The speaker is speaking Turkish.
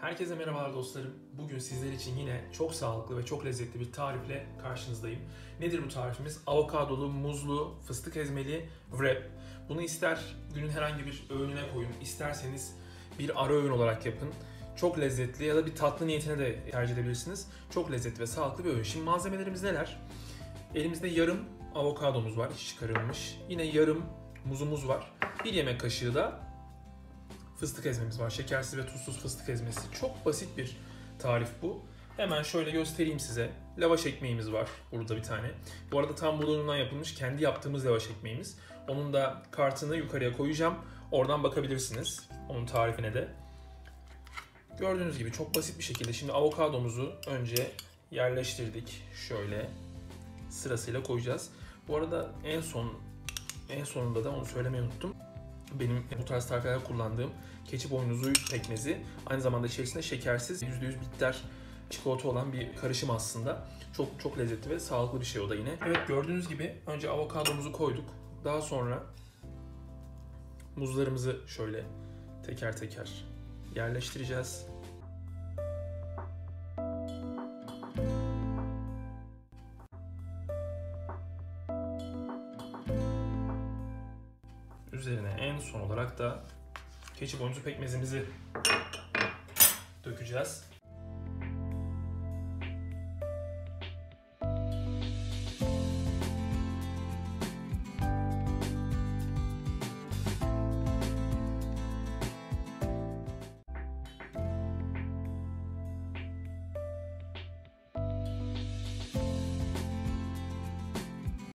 Herkese merhabalar dostlarım. Bugün sizler için yine çok sağlıklı ve çok lezzetli bir tarifle karşınızdayım. Nedir bu tarifimiz? Avokadolu, muzlu, fıstık ezmeli wrap. Bunu ister günün herhangi bir öğününe koyun, isterseniz bir ara öğün olarak yapın. Çok lezzetli ya da bir tatlı niyetine de tercih edebilirsiniz. Çok lezzetli ve sağlıklı bir öğün. Şimdi malzemelerimiz neler? Elimizde yarım avokadomuz var, hiç çıkarılmış. Yine yarım muzumuz var. Bir yemek kaşığı da fıstık ezmemiz var. Şekersiz ve tuzsuz fıstık ezmesi. Çok basit bir tarif bu. Hemen şöyle göstereyim size. Lavaş ekmeğimiz var. Burada bir tane. Bu arada tam bulduğundan yapılmış. Kendi yaptığımız lavaş ekmeğimiz. Onun da kartını yukarıya koyacağım. Oradan bakabilirsiniz. Onun tarifine de. Gördüğünüz gibi çok basit bir şekilde. Şimdi avokadomuzu önce yerleştirdik. Şöyle sırasıyla koyacağız. Bu arada en sonunda da onu söylemeyi unuttum. Benim bu tarz tariflerde kullandığım keçi boynuzu pekmezi, aynı zamanda içerisinde şekersiz, %100 bitter çikolata olan bir karışım aslında. Çok lezzetli ve sağlıklı bir şey o da yine. Evet, gördüğünüz gibi önce avokadomuzu koyduk. Daha sonra muzlarımızı şöyle teker teker yerleştireceğiz. Üzerine en son olarak da keçi boynuzu pekmezimizi dökeceğiz.